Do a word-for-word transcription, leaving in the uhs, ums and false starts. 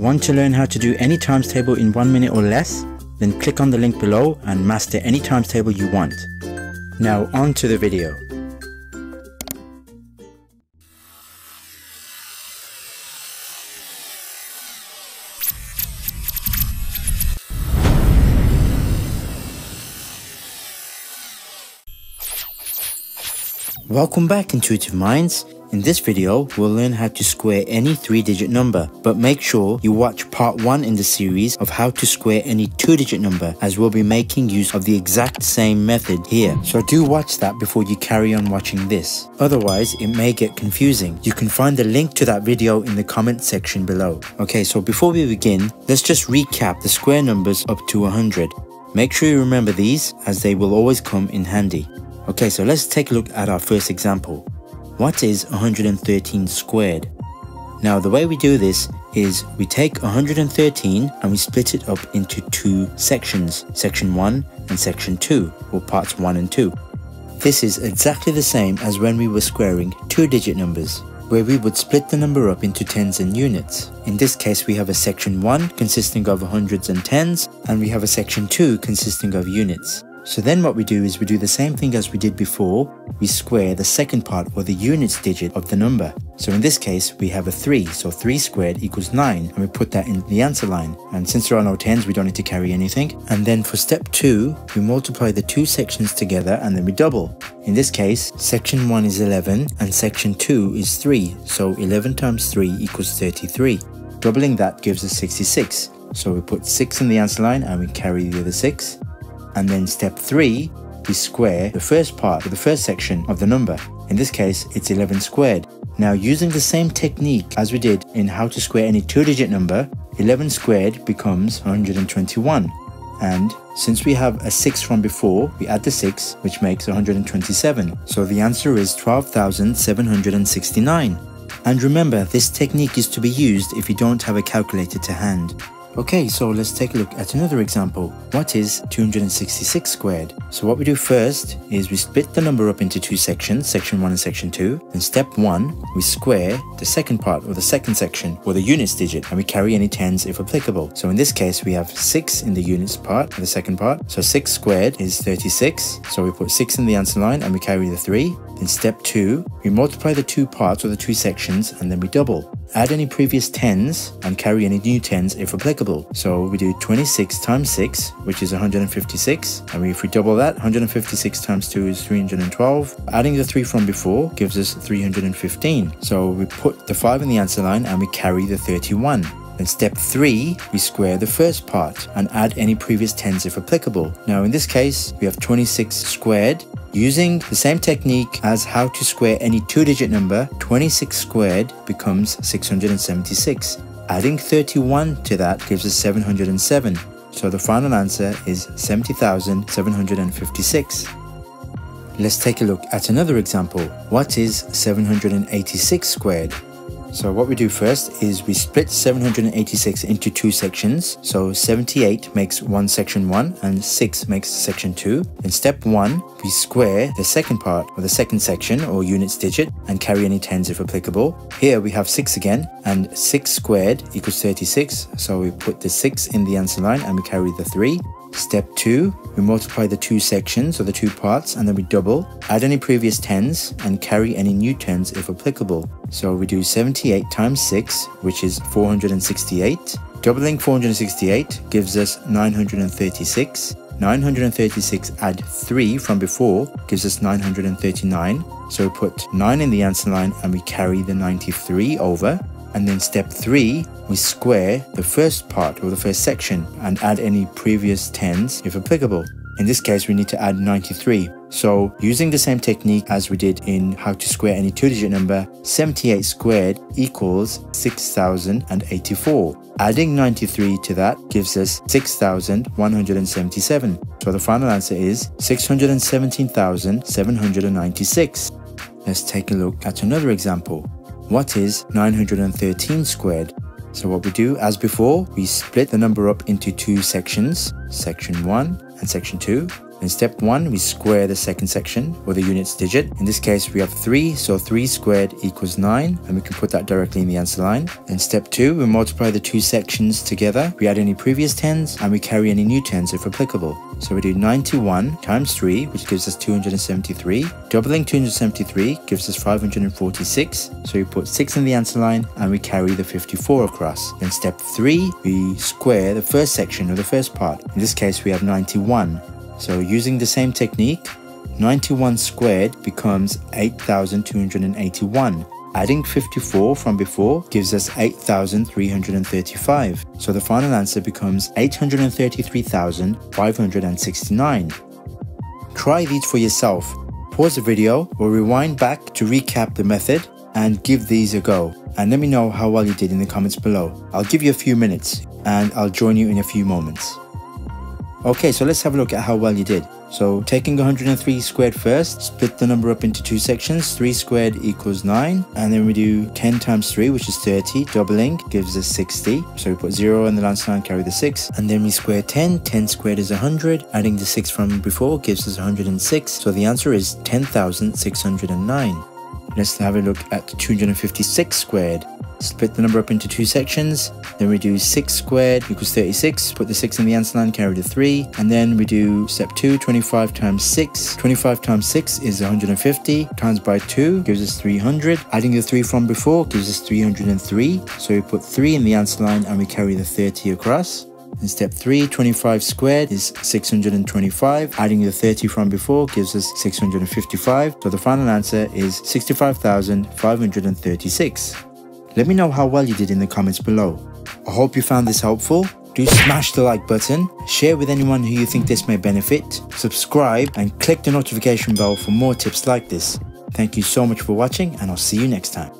Want to learn how to do any times table in one minute or less? Then click on the link below and master any times table you want. Now on to the video. Welcome back, Intuitive Minds. In this video, we'll learn how to square any three digit number, but make sure you watch part one in the series of how to square any two digit number, as we'll be making use of the exact same method here. So do watch that before you carry on watching this, otherwise it may get confusing. You can find the link to that video in the comment section below. Okay, so before we begin, let's just recap the square numbers up to one hundred. Make sure you remember these, as they will always come in handy. Okay, so let's take a look at our first example. What is one hundred thirteen squared? Now the way we do this is we take one hundred thirteen and we split it up into two sections, section one and section two, or parts one and two. This is exactly the same as when we were squaring two digit numbers, where we would split the number up into tens and units. In this case, we have a section one consisting of hundreds and tens, and we have a section two consisting of units. So then what we do is we do the same thing as we did before. We square the second part, or the units digit of the number. So in this case, we have a three, so three squared equals nine, and we put that in the answer line. And since there are no tens, we don't need to carry anything. And then for step two, we multiply the two sections together and then we double. In this case, section one is eleven and section two is three, so eleven times three equals thirty-three. Doubling that gives us sixty-six, so we put six in the answer line and we carry the other six. And then step three, we square the first part, or the first section of the number. In this case, it's eleven squared. Now using the same technique as we did in how to square any two digit number, eleven squared becomes one hundred twenty-one. And since we have a six from before, we add the six, which makes one hundred twenty-seven. So the answer is twelve thousand seven hundred sixty-nine. And remember, this technique is to be used if you don't have a calculator to hand. Okay, so let's take a look at another example. What is two hundred sixty-six squared? So what we do first is we split the number up into two sections, section one and section two. In step one, we square the second part, or the second section, or the units digit, and we carry any tens if applicable. So in this case, we have six in the units part, or the second part. So six squared is thirty-six. So we put six in the answer line and we carry the three. In step two, we multiply the two parts, or the two sections, and then we double. Add any previous tens and carry any new tens if applicable. So we do twenty-six times six, which is one hundred fifty-six. And if we double that, one hundred fifty-six times two is three hundred twelve. Adding the three from before gives us three hundred fifteen. So we put the five in the answer line and we carry the thirty-one. In step three, we square the first part and add any previous tens if applicable. Now in this case, we have twenty-six squared. Using the same technique as how to square any two digit number, twenty-six squared becomes six hundred seventy-six. Adding thirty-one to that gives us seven hundred seven. So the final answer is seventy thousand seven hundred fifty-six. Let's take a look at another example. What is seven hundred eighty-six squared? So what we do first is we split seven hundred eighty-six into two sections. So seventy-eight makes one section one and six makes section two. In step one, we square the second part, or the second section, or units digit, and carry any tens if applicable. Here we have six again, and six squared equals thirty-six. So we put the six in the answer line and we carry the three. Step two, we multiply the two sections, or the two parts, and then we double. Add any previous tens and carry any new tens if applicable. So we do seventy-eight times six, which is four hundred sixty-eight. Doubling four hundred sixty-eight gives us nine hundred thirty-six. nine hundred thirty-six add three from before gives us nine hundred thirty-nine. So we put nine in the answer line and we carry the ninety-three over. And then step three, we square the first part, or the first section, and add any previous tens if applicable. In this case, we need to add ninety-three. So using the same technique as we did in how to square any two digit number, seventy-eight squared equals six thousand eighty-four. Adding ninety-three to that gives us six thousand one hundred seventy-seven. So the final answer is six hundred seventeen thousand seven hundred ninety-six. Let's take a look at another example. What is nine hundred thirteen squared? So what we do, as before, we split the number up into two sections, section one and section two. In step one, we square the second section with the units digit. In this case, we have three, so three squared equals nine, and we can put that directly in the answer line. In step two, we multiply the two sections together. We add any previous tens, and we carry any new tens if applicable. So we do ninety-one times three, which gives us two hundred seventy-three. Doubling two hundred seventy-three gives us five hundred forty-six. So we put six in the answer line, and we carry the fifty-four across. In step three, we square the first section of the first part. In this case, we have ninety-one. So using the same technique, ninety-one squared becomes eight thousand two hundred eighty-one. Adding fifty-four from before gives us eight thousand three hundred thirty-five. So the final answer becomes eight hundred thirty-three thousand five hundred sixty-nine. Try these for yourself. Pause the video or rewind back to recap the method and give these a go. And let me know how well you did in the comments below. I'll give you a few minutes and I'll join you in a few moments. Okay, so let's have a look at how well you did. So taking one hundred three squared first, split the number up into two sections. three squared equals nine, and then we do ten times three, which is thirty. Doubling gives us sixty, so we put zero in the answer line, carry the six, and then we square ten. ten squared is one hundred, adding the six from before gives us one hundred six, so the answer is ten thousand six hundred nine. Let's have a look at two hundred fifty-six squared. Split the number up into two sections. Then we do six squared equals thirty-six. Put the six in the answer line, carry the three. And then we do step two, twenty-five times six. twenty-five times six is one hundred fifty. Times by two gives us three hundred. Adding the three from before gives us three hundred three. So we put three in the answer line and we carry the thirty across. In step three, twenty-five squared is six hundred twenty-five. Adding the thirty from before gives us six hundred fifty-five. So the final answer is sixty-five thousand five hundred thirty-six. Let me know how well you did in the comments below. I hope you found this helpful. Do smash the like button, share with anyone who you think this may benefit, subscribe and click the notification bell for more tips like this. Thank you so much for watching and I'll see you next time.